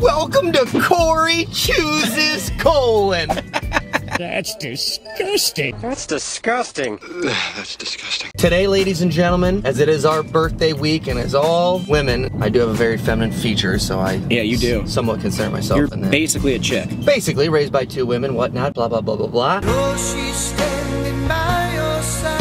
Welcome to Corey Chooses Colon. That's disgusting. That's disgusting. That's disgusting. Today, ladies and gentlemen, as it is our birthday week and as all women, I do have a very feminine feature, so I you do. Somewhat concern myself. You're in that. Basically a chick. Basically, raised by two women, whatnot, blah, blah, blah, blah, blah. Oh, she's standing by your side.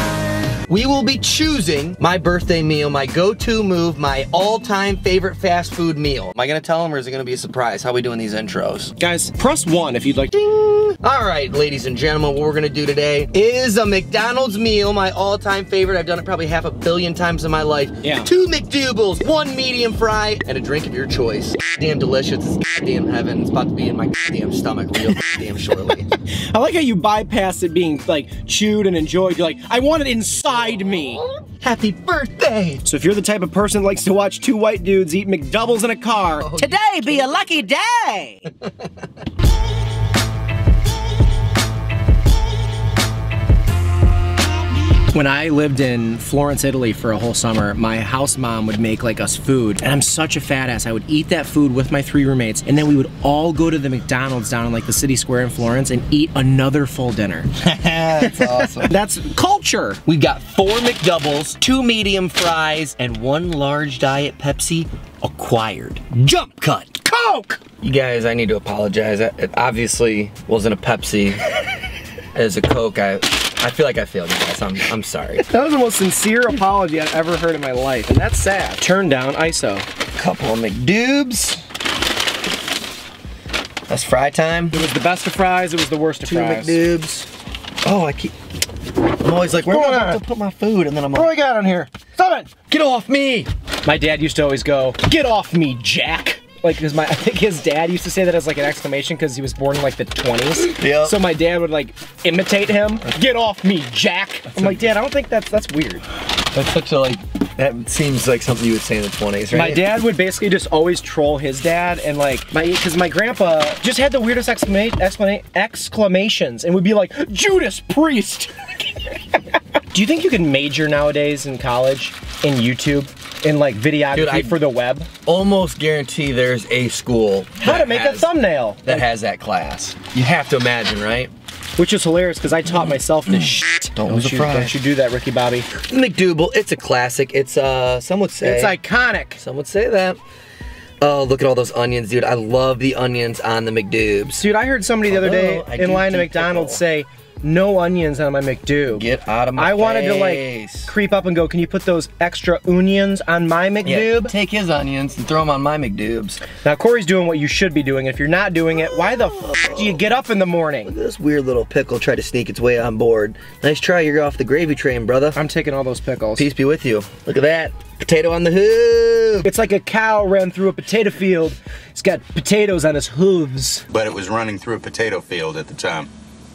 We will be choosing my birthday meal, my go-to move, my all-time favorite fast food meal. Am I gonna tell them or is it gonna be a surprise? How are we doing these intros? Guys, press one if you'd like. Ding. All right, ladies and gentlemen, what we're gonna do today is a McDonald's meal, my all-time favorite. I've done it probably 500 million times in my life. Yeah. 2 McDoubles, 1 medium fry, and a drink of your choice. Damn delicious, it's damn heaven. It's about to be in my damn stomach real damn shortly. I like how you bypass it being like chewed and enjoyed. You're like, I want it inside me. Happy birthday! So if you're the type of person that likes to watch two white dudes eat McDoubles in a car, today be a lucky day! When I lived in Florence, Italy for a whole summer, my house mom would make like us food, and I'm such a fat ass. I would eat that food with my 3 roommates, and then we would all go to the McDonald's down in like the city square in Florence and eat another full dinner. That's awesome. That's culture. We've got 4 McDoubles, 2 medium fries, and 1 large diet Pepsi acquired. Jump cut. Coke! You guys, I need to apologize. It obviously wasn't a Pepsi. As a Coke, I feel like I failed you guys. I'm sorry. That was the most sincere apology I've ever heard in my life, and that's sad. Turn down ISO. Couple of McDoobs. That's fry time. It was the best of fries. It was the worst of fries. 2 McDoobs. Oh, I'm always like, where am I going to put my food? And then I'm like, what do I got on here? Stop it! Get off me! My dad used to always go, get off me, Jack. Like, because I think his dad used to say that as like an exclamation because he was born in like the 20s. Yep. So my dad would like imitate him. Get off me, Jack! I'm like, Dad, I don't think that's weird. That's such a that seems like something you would say in the 20s, right? My dad would basically just always troll his dad and like, because my grandpa just had the weirdest exclamations and would be like, Judas Priest! Do you think you can major nowadays in college in YouTube? In like videography for the web? Almost guarantee there's a school how to make a thumbnail that has that class. You have to imagine, right? Which is hilarious because I taught myself this shit. Don't you do that, Ricky Bobby. McDouble, it's a classic. It's some would say it's iconic. Some would say that. Oh, look at all those onions, dude. I love the onions on the McDoobs. Dude, I heard somebody the other day in line to McDonald's say, no onions on my McDouble. Get out of my face. I wanted to like creep up and go, can you put those extra onions on my McDouble? Yeah, take his onions and throw them on my McDoubles. Now Corey's doing what you should be doing. If you're not doing it, why the f do you get up in the morning? Look at this weird little pickle try to sneak its way on board. Nice try, you're off the gravy train, brother. I'm taking all those pickles. Peace be with you. Look at that. Potato on the hoof. It's like a cow ran through a potato field. It's got potatoes on its hooves. But it was running through a potato field at the time.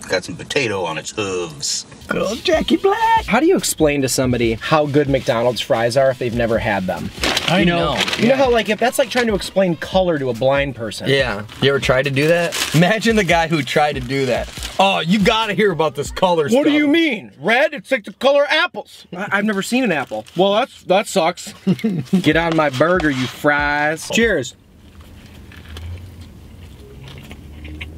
Got some potato on its hooves. Good old Jackie Black. How do you explain to somebody how good McDonald's fries are if they've never had them? I know. You know how like, if that's like trying to explain color to a blind person. Yeah. You ever tried to do that? Imagine the guy who tried to do that. Oh, you gotta hear about this color stuff. What do you mean? Red? It's like the color apples. I've never seen an apple. Well, that sucks. Get on my burger, you fries. Cheers.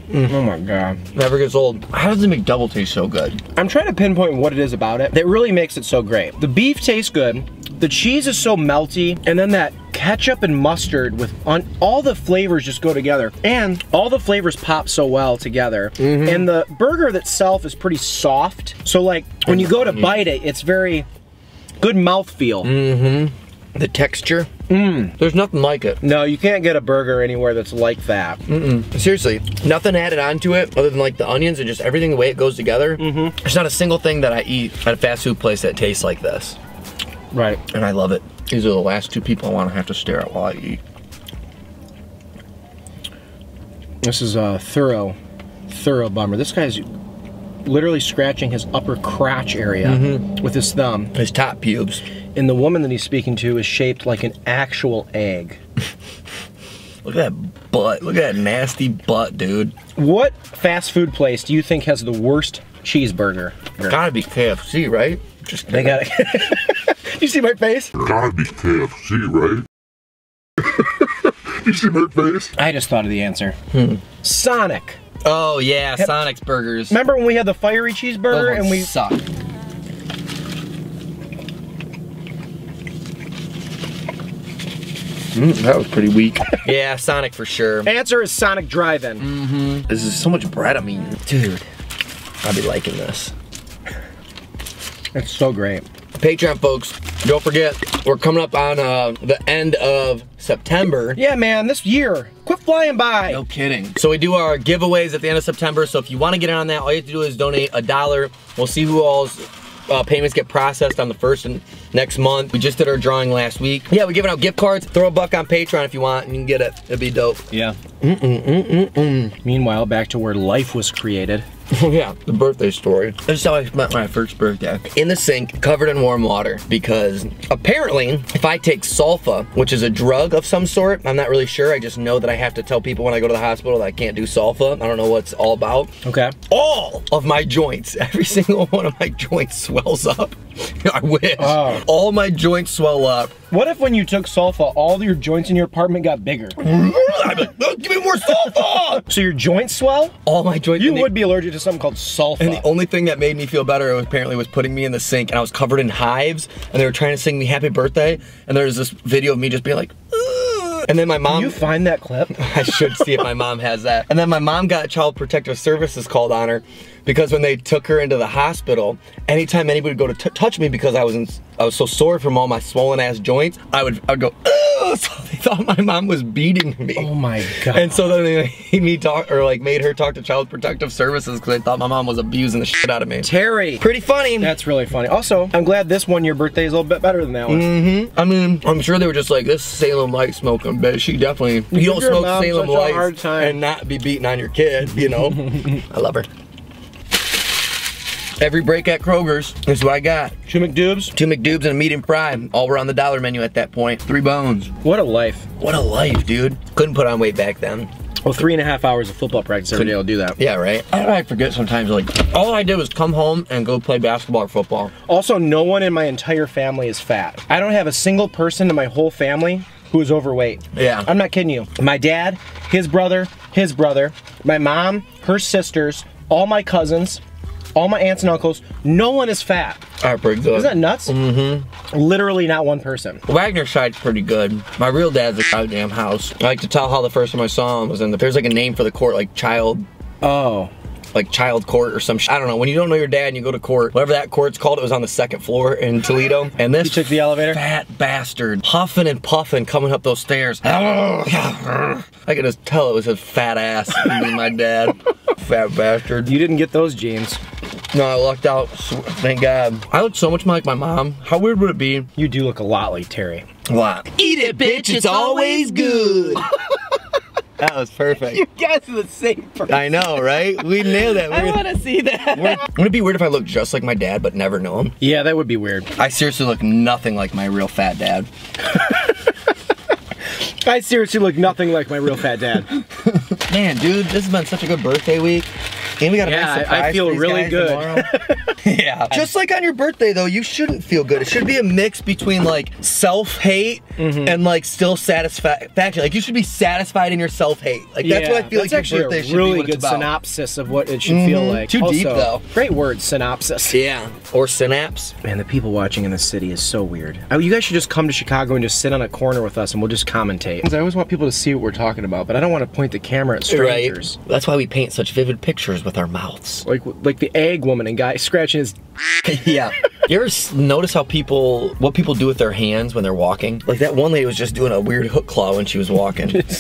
Oh my god. Never gets old. How does the McDouble taste so good? I'm trying to pinpoint what it is about it that really makes it so great. The beef tastes good, the cheese is so melty, and then that ketchup and mustard with all the flavors just go together. And all the flavors pop so well together. Mm-hmm. And the burger itself is pretty soft. So like, when you go to bite it, it's very good mouthfeel. Mm-hmm. The texture. There's nothing like it. No, you can't get a burger anywhere that's like that. Seriously, nothing added onto it other than like the onions and just everything the way it goes together. There's not a single thing that I eat at a fast food place that tastes like this. Right. And I love it. These are the last 2 people I want to have to stare at while I eat. This is a thorough bummer. This guy's literally scratching his upper crotch area with his thumb. His top pubes. And the woman that he's speaking to is shaped like an actual egg. Look at that butt. Look at that nasty butt, dude. What fast food place do you think has the worst cheeseburger? It's gotta be KFC, right? Just they gotta. You see my face? Gotta be KFC, right? You see my face? I just thought of the answer. Sonic. Oh yeah, yep. Sonic's burgers. Remember when we had the fiery cheeseburger and we sucked? That was pretty weak. Yeah, Sonic for sure. Answer is Sonic Drive-In. This is so much bread. I mean, dude, I'll be liking this. It's so great. Patreon folks, don't forget, we're coming up on the end of September. Yeah, man, this year. Quit flying by. No kidding. So we do our giveaways at the end of September. So if you want to get in on that, all you have to do is donate $1. We'll see who all's payments get processed on the first and next month. We just did our drawing last week. Yeah, we're giving out gift cards. Throw a buck on Patreon if you want and you can get it. It'd be dope. Yeah. Meanwhile, back to where life was created. Oh yeah, the birthday story. This is how I spent my first birthday. In the sink, covered in warm water, because apparently, if I take sulfa, which is a drug of some sort, I'm not really sure, I just know that I have to tell people when I go to the hospital that I can't do sulfa. I don't know what it's all about. Okay. All of my joints, every single one of my joints swells up. I wish. Oh. All my joints swell up. What if when you took sulfa, all your joints in your apartment got bigger? I'd be like, oh, give me more sulfa! So your joints swell? All my joints. You would be allergic to something called sulfa. And the only thing that made me feel better apparently was putting me in the sink, and I was covered in hives, and they were trying to sing me happy birthday, and there was this video of me just being like, and then my mom... Can you find that clip? I should see if my mom has that. And then my mom got Child Protective Services called on her because when they took her into the hospital, anytime anybody would go to touch me because I was so sore from all my swollen ass joints, I would go, ugh! So they thought my mom was beating me. Oh my God. And so then they made me talk, or like made her talk to Child Protective Services because they thought my mom was abusing the shit out of me. Terry. Pretty funny. That's really funny. Also, I'm glad this one, your birthday, is a little bit better than that one. I mean, I'm sure they were just like, this Salem Light smoking. But she definitely, you don't smoke Salem Lights and not be beating on your kid, you know? I love her. Every break at Kroger's, this is what I got. Two McDoubs and a medium fry. All were on the dollar menu at that point. 3 bones. What a life. What a life, dude. Couldn't put on weight back then. Well, 3.5 hours of football practice every day will do that. Yeah, right? I forget sometimes, like, all I did was come home and go play basketball or football. Also, no one in my entire family is fat. I don't have a single person in my whole family who is overweight. Yeah. I'm not kidding you. My dad, his brother, my mom, her sisters, all my cousins, all my aunts and uncles, no one is fat. I break that. Isn't that nuts? Literally not one person. Wagner side's pretty good. My real dad's a goddamn house. I like to tell how the first time I saw him was in the, there's like a name for the court, like child. Oh. Like child court or some shit. I don't know. When you don't know your dad and you go to court, whatever that court's called, it was on the 2nd floor in Toledo. And this took the elevator. Fat bastard, huffing and puffing, coming up those stairs. I could just tell it was his fat ass. My dad, fat bastard. You didn't get those jeans. No, I lucked out. Thank God. I look so much more like my mom. How weird would it be? You do look a lot like Terry. A lot. Eat it, bitch. It's always good. That was perfect. You guys are the same person. I know, right? We nailed that. I want to see that. Wouldn't it be weird if I looked just like my dad but never know him? Yeah, that would be weird. I seriously look nothing like my real fat dad. I seriously look nothing like my real fat dad. Man, dude, this has been such a good birthday week. And we got a nice surprise. I feel really good. Yeah. Just like on your birthday though, you shouldn't feel good. It should be a mix between like self-hate and like still satisfaction. Like you should be satisfied in your self-hate. Like that's what I feel like your birthday should be. That's actually a really good synopsis of what it should feel like. Too deep though. Great word, synopsis. Yeah. Or synapse. Man, the people watching in the city is so weird. Oh, you guys should just come to Chicago and just sit on a corner with us and we'll just commentate. I always want people to see what we're talking about, but I don't want to point the camera at strangers. Right. That's why we paint such vivid pictures with our mouths. Like the egg woman and guy scratching his Yeah. You ever notice how people, what people do with their hands when they're walking? Like that one lady was just doing a weird hook claw when she was walking. It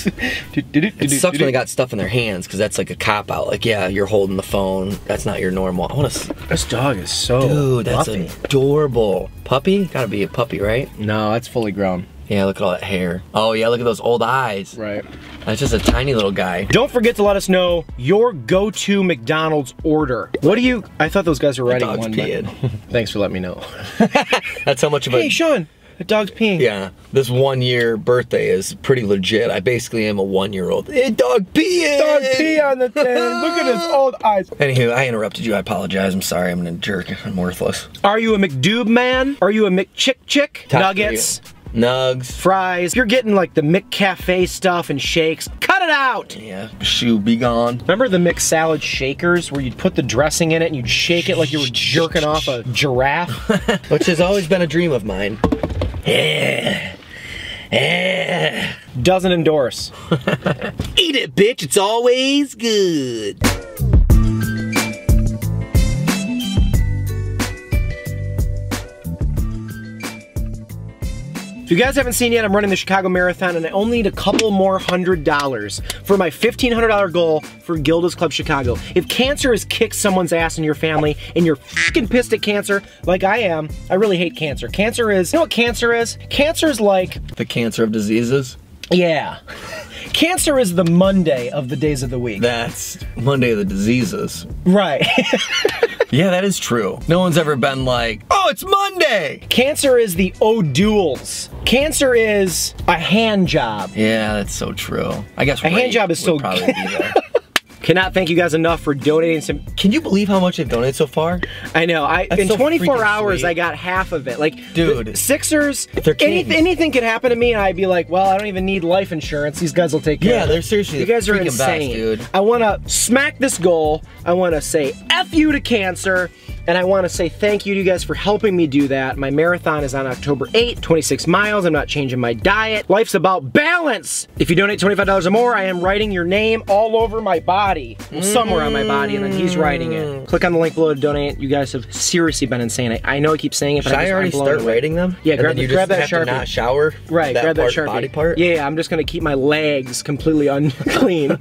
sucks when they got stuff in their hands because that's like a cop out. Like, yeah, you're holding the phone. That's not your normal. I want to. This dog is so Dude, that's fluffy. Adorable. Puppy? Gotta be a puppy, right? No, that's fully grown. Yeah, look at all that hair. Oh yeah, look at those old eyes. Right. That's just a tiny little guy. Don't forget to let us know your go-to McDonald's order. What do you, I thought those guys were writing one. Thanks for letting me know. That's how much of a- Hey Sean, the dog's peeing. Yeah, this 1 year birthday is pretty legit. I basically am a 1-year-old. Hey, dog peeing! Dog pee on the thing. Look at his old eyes. Anywho, I interrupted you, I apologize. I'm sorry, I'm a jerk, I'm worthless. Are you a McDouble man? Are you a McChick Chick? Nuggets? nugs, fries. You're getting like the McCafe stuff and shakes. Cut it out! Yeah, shoe be gone. Remember the McSalad shakers where you'd put the dressing in it and you'd shake it like you were jerking off a giraffe? Which has always been a dream of mine. Yeah. Yeah. Doesn't endorse. Eat it, bitch. It's always good. If you guys haven't seen yet, I'm running the Chicago Marathon and I only need a couple more $100 for my $1,500 goal for Gilda's Club Chicago. If cancer has kicked someone's ass in your family and you're fucking pissed at cancer, like I am, I really hate cancer. Cancer is, you know what cancer is? Cancer is like... the cancer of diseases? Yeah. Cancer is the Monday of the days of the week. That's Monday of the diseases. Right. Yeah, that is true. No one's ever been like, oh, it's Monday! Cancer is the O'Douls. Cancer is a hand job. Yeah, that's so true. I guess a hand job is so probably be there. Cannot thank you guys enough for donating some. Can you believe how much they've donated so far? I know. In so 24 hours, sweet. I got half of it. Like, dude, Sixers, anything could happen to me, and I'd be like, well, I don't even need life insurance. These guys will take care of it. Yeah, they're seriously. You guys are insane, dude. I want to smack this goal. I want to say F you to cancer. And I want to say thank you to you guys for helping me do that. My marathon is on October 8th, 26 miles. I'm not changing my diet. Life's about balance. If you donate $25 or more, I am writing your name all over my body. Well, somewhere on my body, and then he's writing it. Click on the link below to donate. You guys have seriously been insane. I know I keep saying it, but I already start writing them? Yeah, grab that Sharpie. Not shower? Right, grab that Sharpie. Body part? Yeah, I'm just going to keep my legs completely unclean.